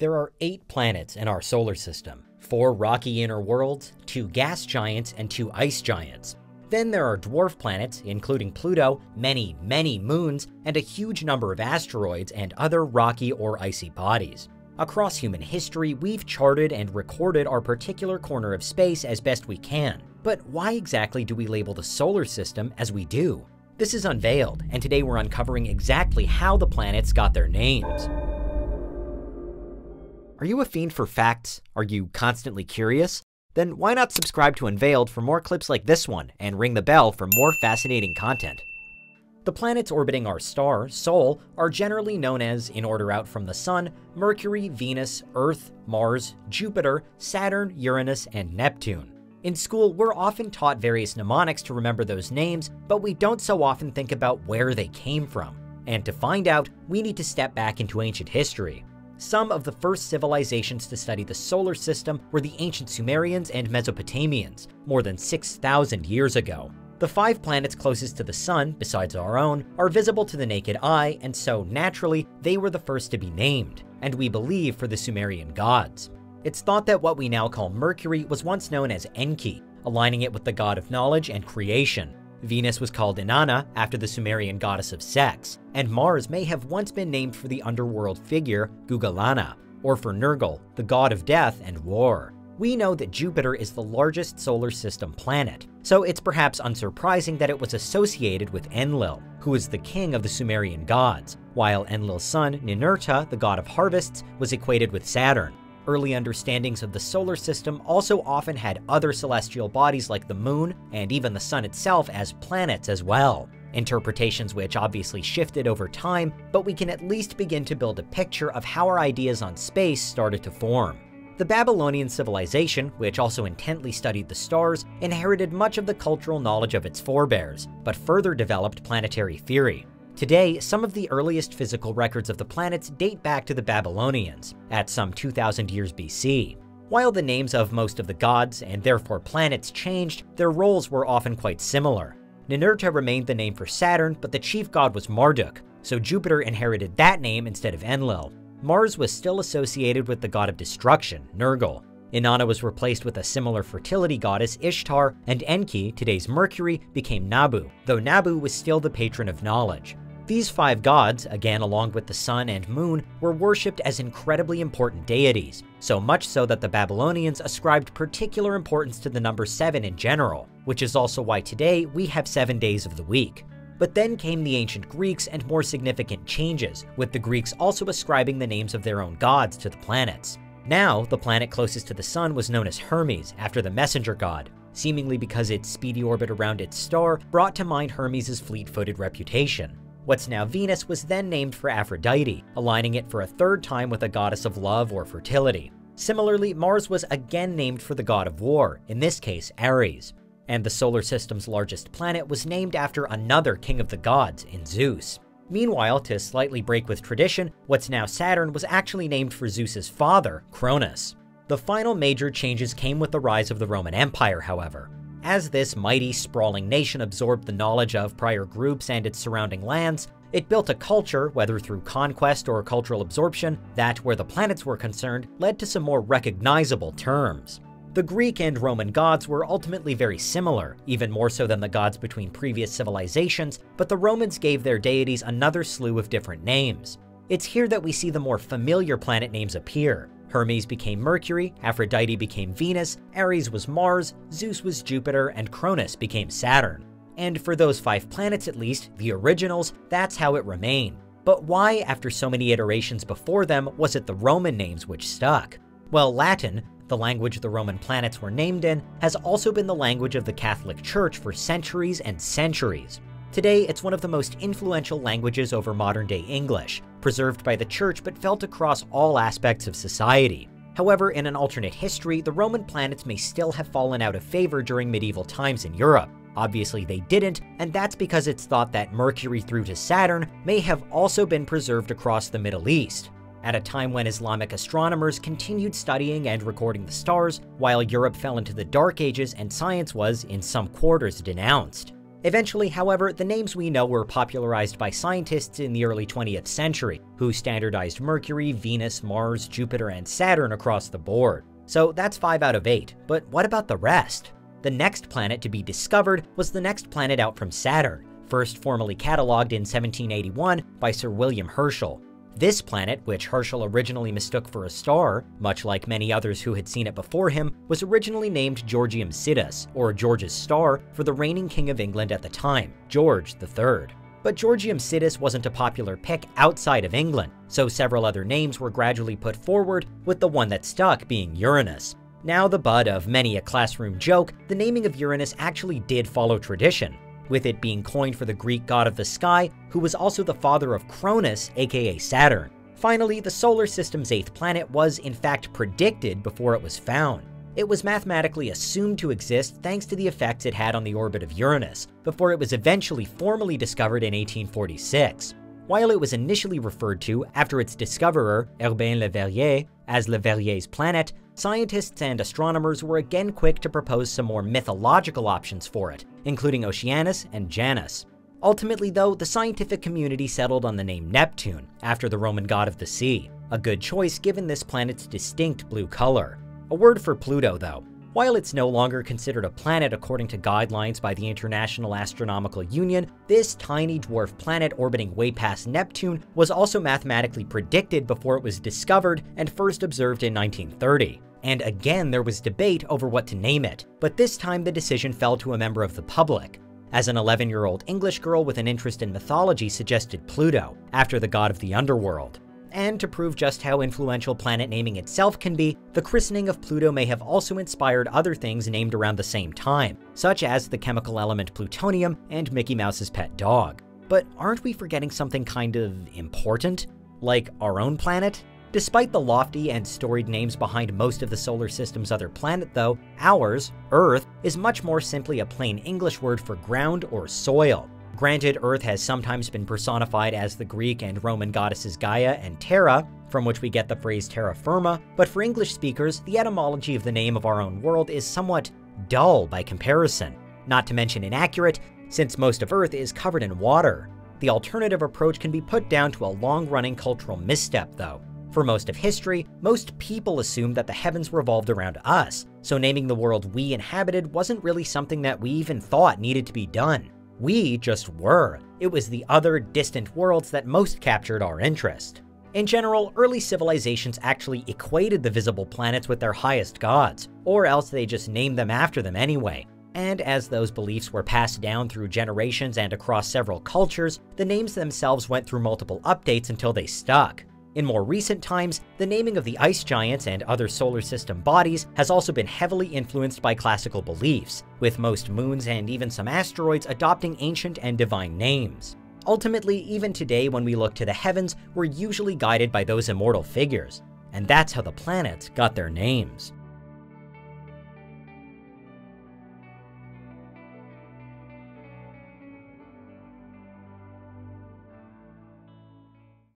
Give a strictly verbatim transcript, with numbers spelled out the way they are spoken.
There are eight planets in our solar system, four rocky inner worlds, two gas giants, and two ice giants. Then there are dwarf planets, including Pluto, many, many moons, and a huge number of asteroids and other rocky or icy bodies. Across human history, we've charted and recorded our particular corner of space as best we can. But why exactly do we label the solar system as we do? This is Unveiled, and today we're uncovering exactly how the planets got their names. Are you a fiend for facts? Are you constantly curious? Then why not subscribe to Unveiled for more clips like this one, and ring the bell for more fascinating content. The planets orbiting our star, Sol, are generally known as, in order out from the Sun, Mercury, Venus, Earth, Mars, Jupiter, Saturn, Uranus, and Neptune. In school, we're often taught various mnemonics to remember those names, but we don't so often think about where they came from. And to find out, we need to step back into ancient history. Some of the first civilizations to study the solar system were the ancient Sumerians and Mesopotamians, more than six thousand years ago. The five planets closest to the Sun, besides our own, are visible to the naked eye, and so, naturally, they were the first to be named, and we believe for the Sumerian gods. It's thought that what we now call Mercury was once known as Enki, aligning it with the god of knowledge and creation. Venus was called Inanna, after the Sumerian goddess of sex, and Mars may have once been named for the underworld figure Gugalana, or for Nergal, the god of death and war. We know that Jupiter is the largest solar system planet, so it's perhaps unsurprising that it was associated with Enlil, who is the king of the Sumerian gods, while Enlil's son, Ninurta, the god of harvests, was equated with Saturn. Early understandings of the solar system also often had other celestial bodies like the moon and even the sun itself as planets as well, interpretations which obviously shifted over time, but we can at least begin to build a picture of how our ideas on space started to form. The Babylonian civilization, which also intently studied the stars, inherited much of the cultural knowledge of its forebears, but further developed planetary theory. Today, some of the earliest physical records of the planets date back to the Babylonians, at some two thousand years B C. While the names of most of the gods, and therefore planets, changed, their roles were often quite similar. Ninurta remained the name for Saturn, but the chief god was Marduk, so Jupiter inherited that name instead of Enlil. Mars was still associated with the god of destruction, Nergal. Inanna was replaced with a similar fertility goddess, Ishtar, and Enki, today's Mercury, became Nabu, though Nabu was still the patron of knowledge. These five gods, again along with the sun and moon, were worshipped as incredibly important deities, so much so that the Babylonians ascribed particular importance to the number seven in general, which is also why today we have seven days of the week. But then came the ancient Greeks and more significant changes, with the Greeks also ascribing the names of their own gods to the planets. Now, the planet closest to the sun was known as Hermes, after the messenger god, seemingly because its speedy orbit around its star brought to mind Hermes' fleet-footed reputation. What's now Venus was then named for Aphrodite, aligning it for a third time with a goddess of love or fertility. Similarly, Mars was again named for the god of war, in this case Ares. And the solar system's largest planet was named after another king of the gods, in Zeus. Meanwhile, to slightly break with tradition, what's now Saturn was actually named for Zeus's father, Cronus. The final major changes came with the rise of the Roman Empire, however. As this mighty, sprawling nation absorbed the knowledge of prior groups and its surrounding lands, it built a culture, whether through conquest or cultural absorption, that, where the planets were concerned, led to some more recognizable terms. The Greek and Roman gods were ultimately very similar, even more so than the gods between previous civilizations, but the Romans gave their deities another slew of different names. It's here that we see the more familiar planet names appear. Hermes became Mercury, Aphrodite became Venus, Ares was Mars, Zeus was Jupiter, and Cronus became Saturn. And for those five planets at least, the originals, that's how it remained. But why, after so many iterations before them, was it the Roman names which stuck? Well, Latin, the language the Roman planets were named in, has also been the language of the Catholic Church for centuries and centuries. Today, it's one of the most influential languages over modern-day English, preserved by the Church but felt across all aspects of society. However, in an alternate history, the Roman planets may still have fallen out of favor during medieval times in Europe. Obviously, they didn't, and that's because it's thought that Mercury through to Saturn may have also been preserved across the Middle East, at a time when Islamic astronomers continued studying and recording the stars, while Europe fell into the Dark Ages and science was, in some quarters, denounced. Eventually, however, the names we know were popularized by scientists in the early twentieth century, who standardized Mercury, Venus, Mars, Jupiter, and Saturn across the board. So that's five out of eight, but what about the rest? The next planet to be discovered was the next planet out from Saturn, first formally catalogued in seventeen eighty-one by Sir William Herschel. This planet, which Herschel originally mistook for a star, much like many others who had seen it before him, was originally named Georgium Sidus, or George's Star, for the reigning King of England at the time, George the Third. But Georgium Sidus wasn't a popular pick outside of England, so several other names were gradually put forward, with the one that stuck being Uranus. Now the butt of many a classroom joke, the naming of Uranus actually did follow tradition, with it being coined for the Greek god of the sky, who was also the father of Cronus, aka Saturn. Finally, the solar system's eighth planet was in fact predicted before it was found. It was mathematically assumed to exist thanks to the effects it had on the orbit of Uranus, before it was eventually formally discovered in eighteen forty-six. While it was initially referred to, after its discoverer, Urbain Le Verrier, as Le Verrier's planet, scientists and astronomers were again quick to propose some more mythological options for it, including Oceanus and Janus. Ultimately though, the scientific community settled on the name Neptune, after the Roman god of the sea, a good choice given this planet's distinct blue color. A word for Pluto though. While it's no longer considered a planet according to guidelines by the International Astronomical Union, this tiny dwarf planet orbiting way past Neptune was also mathematically predicted before it was discovered and first observed in nineteen thirty. And again, there was debate over what to name it, but this time the decision fell to a member of the public, as an eleven-year-old English girl with an interest in mythology suggested Pluto, after the god of the underworld. And to prove just how influential planet naming itself can be, the christening of Pluto may have also inspired other things named around the same time, such as the chemical element plutonium and Mickey Mouse's pet dog. But aren't we forgetting something kind of important? Like our own planet? Despite the lofty and storied names behind most of the solar system's other planet though, ours, Earth, is much more simply a plain English word for ground or soil. Granted, Earth has sometimes been personified as the Greek and Roman goddesses Gaia and Terra, from which we get the phrase terra firma, but for English speakers, the etymology of the name of our own world is somewhat dull by comparison, not to mention inaccurate, since most of Earth is covered in water. The alternative approach can be put down to a long-running cultural misstep, though. For most of history, most people assumed that the heavens revolved around us, so naming the world we inhabited wasn't really something that we even thought needed to be done. We just were. It was the other distant worlds that most captured our interest. In general, early civilizations actually equated the visible planets with their highest gods, or else they just named them after them anyway. And as those beliefs were passed down through generations and across several cultures, the names themselves went through multiple updates until they stuck. In more recent times, the naming of the ice giants and other solar system bodies has also been heavily influenced by classical beliefs, with most moons and even some asteroids adopting ancient and divine names. Ultimately, even today when we look to the heavens, we're usually guided by those immortal figures, and that's how the planets got their names.